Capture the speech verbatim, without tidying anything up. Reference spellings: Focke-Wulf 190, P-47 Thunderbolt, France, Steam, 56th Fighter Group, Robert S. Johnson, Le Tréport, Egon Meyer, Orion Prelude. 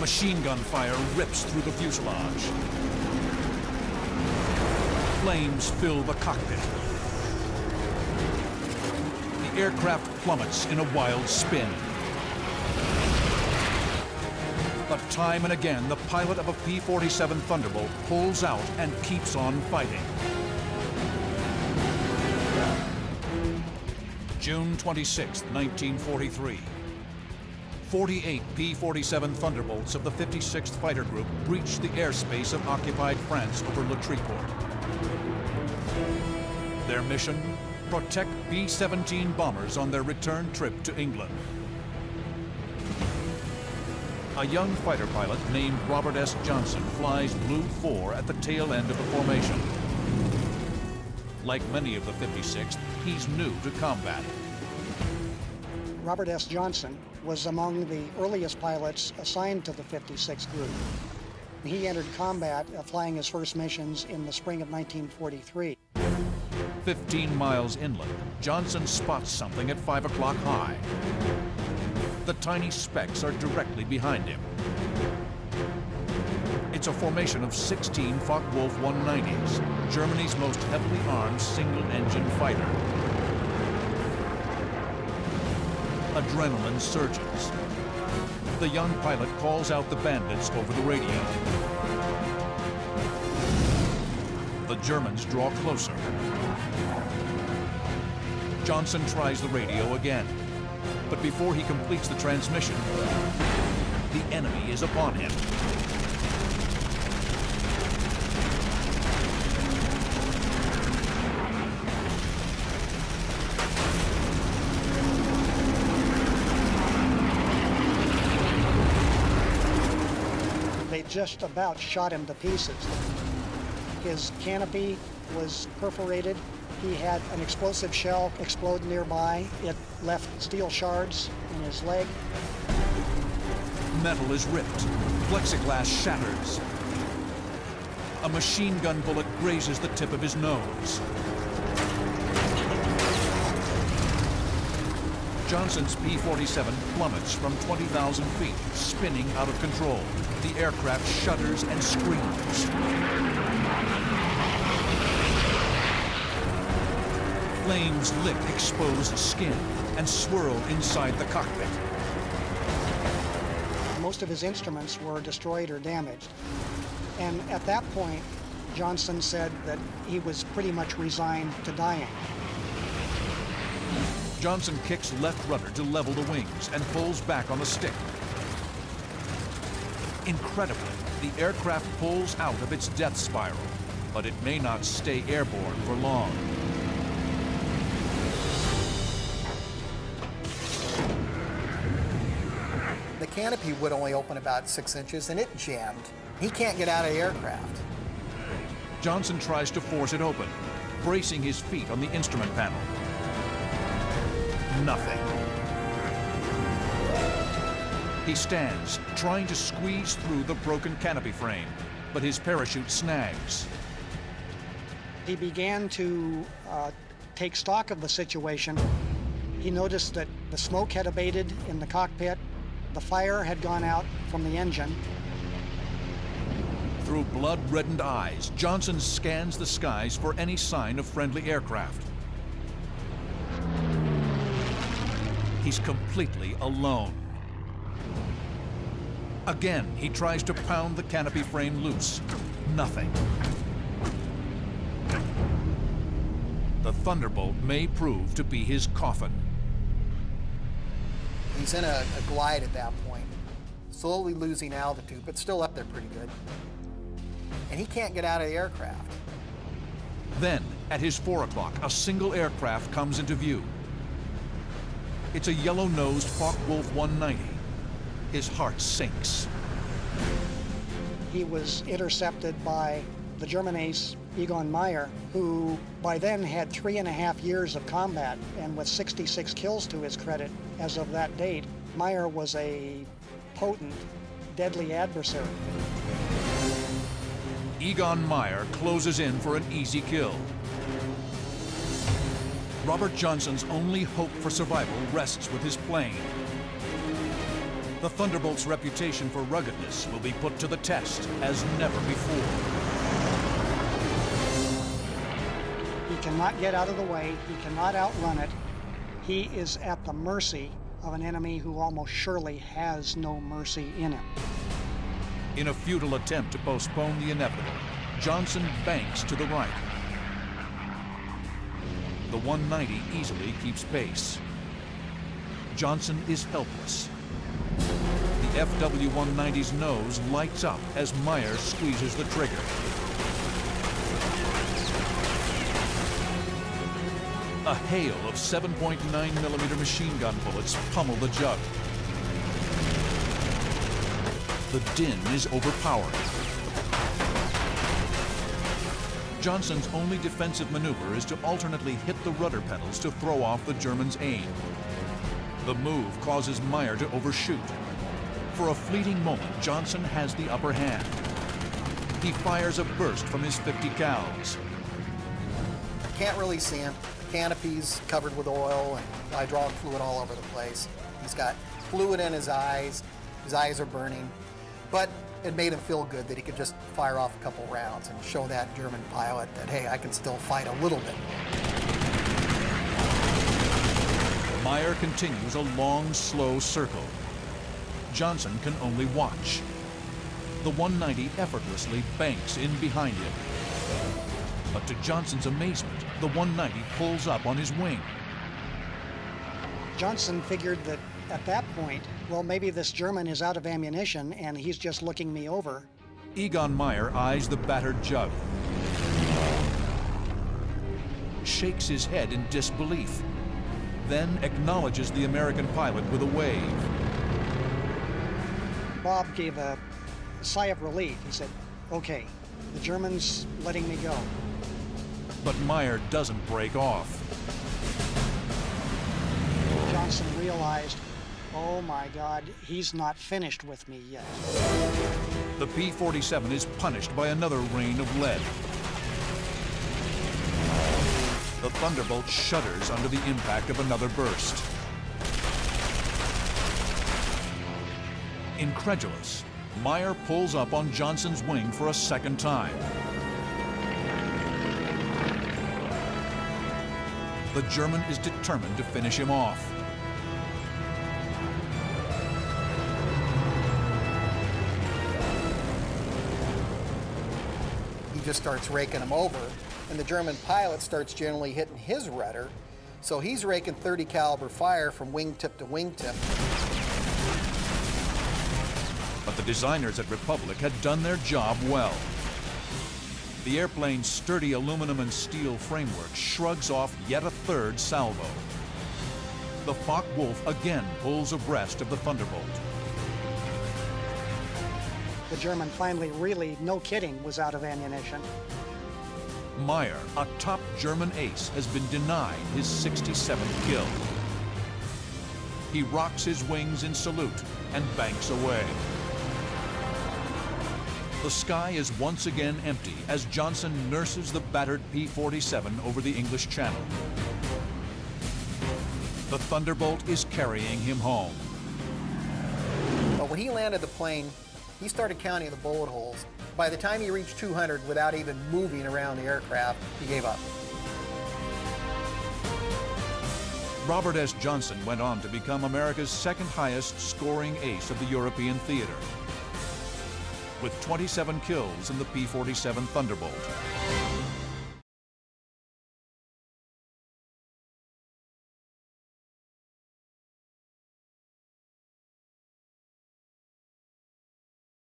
Machine gun fire rips through the fuselage. Flames fill the cockpit. The aircraft plummets in a wild spin. But time and again, the pilot of a P forty-seven Thunderbolt pulls out and keeps on fighting. June twenty-sixth, nineteen forty-three. forty-eight P forty-seven Thunderbolts of the fifty-sixth Fighter Group breached the airspace of occupied France over Le Tréport. Their mission? Protect B seventeen bombers on their return trip to England. A young fighter pilot named Robert S. Johnson flies Blue four at the tail end of the formation. Like many of the fifty-sixth, he's new to combat. Robert S. Johnson was among the earliest pilots assigned to the fifty-sixth Group. He entered combat flying his first missions in the spring of nineteen forty-three. Fifteen miles inland, Johnson spots something at five o'clock high. The tiny specks are directly behind him. It's a formation of sixteen Focke-Wulf one nineties, Germany's most heavily armed single-engine fighter. Adrenaline surges. The young pilot calls out the bandits over the radio. The Germans draw closer. Johnson tries the radio again. But before he completes the transmission, the enemy is upon him. They just about shot him to pieces. His canopy was perforated. He had an explosive shell explode nearby. It left steel shards in his leg. Metal is ripped. Plexiglass shatters. A machine gun bullet grazes the tip of his nose. Johnson's P forty-seven plummets from twenty thousand feet, spinning out of control. The aircraft shudders and screams. Flames lick exposed skin and swirl inside the cockpit. Most of his instruments were destroyed or damaged. And at that point, Johnson said that he was pretty much resigned to dying. Johnson kicks left rudder to level the wings and pulls back on the stick. Incredibly, the aircraft pulls out of its death spiral, but it may not stay airborne for long. The canopy would only open about six inches, and it jammed. He can't get out of the aircraft. Johnson tries to force it open, bracing his feet on the instrument panel. Nothing. He stands, trying to squeeze through the broken canopy frame, but his parachute snags. He began to uh, take stock of the situation. He noticed that the smoke had abated in the cockpit. The fire had gone out from the engine. Through blood-reddened eyes, Johnson scans the skies for any sign of friendly aircraft. He's completely alone. Again, he tries to pound the canopy frame loose. Nothing. The Thunderbolt may prove to be his coffin. He's in a, a glide at that point, slowly losing altitude, but still up there pretty good. And he can't get out of the aircraft. Then, at his four o'clock, a single aircraft comes into view. It's a yellow-nosed Focke-Wulf one ninety. His heart sinks. He was intercepted by the German ace, Egon Meyer, who by then had three and a half years of combat, and with sixty-six kills to his credit as of that date, Meyer was a potent, deadly adversary. Egon Meyer closes in for an easy kill. Robert Johnson's only hope for survival rests with his plane. the Thunderbolt's reputation for ruggedness will be put to the test as never before. He cannot get out of the way. He cannot outrun it. He is at the mercy of an enemy who almost surely has no mercy in him. In a futile attempt to postpone the inevitable, Johnson banks to the right. The one ninety easily keeps pace. Johnson is helpless. The F W one ninety nose lights up as Meyer squeezes the trigger. A hail of seven point nine millimeter machine gun bullets pummel the jug. The din is overpowering. Johnson's only defensive maneuver is to alternately hit the rudder pedals to throw off the Germans' aim. The move causes Meyer to overshoot. For a fleeting moment, Johnson has the upper hand. He fires a burst from his fifty cals. Can't really see him. Canopy's covered with oil and hydraulic fluid all over the place. He's got fluid in his eyes. His eyes are burning. But it made him feel good that he could just fire off a couple rounds and show that German pilot that, hey, I can still fight a little bit. Meyer continues a long, slow circle. Johnson can only watch. The one ninety effortlessly banks in behind him. But to Johnson's amazement, the one ninety pulls up on his wing. Johnson figured that at that point, well, maybe this German is out of ammunition and he's just looking me over. Egon Meyer eyes the battered jug, shakes his head in disbelief, then acknowledges the American pilot with a wave. Bob gave a sigh of relief. He said, okay, the German's letting me go. But Meyer doesn't break off. Johnson realized, oh my God, he's not finished with me yet. The P forty-seven is punished by another rain of lead. The Thunderbolt shudders under the impact of another burst. Incredulous, Meyer pulls up on Johnson's wing for a second time. The German is determined to finish him off. He just starts raking him over, and the German pilot starts generally hitting his rudder, so he's raking thirty caliber fire from wingtip to wingtip. But the designers at Republic had done their job well. The airplane's sturdy aluminum and steel framework shrugs off yet a third salvo. The Focke-Wulf again pulls abreast of the Thunderbolt. The German finally, really, no kidding, was out of ammunition. Meyer, a top German ace, has been denied his sixty-seventh kill. He rocks his wings in salute and banks away. The sky is once again empty as Johnson nurses the battered P forty-seven over the English Channel. The Thunderbolt is carrying him home. But when he landed the plane, he started counting the bullet holes. By the time he reached two hundred without even moving around the aircraft, he gave up. Robert S. Johnson went on to become America's second highest scoring ace of the European theater, with twenty-seven kills in the P forty-seven Thunderbolt.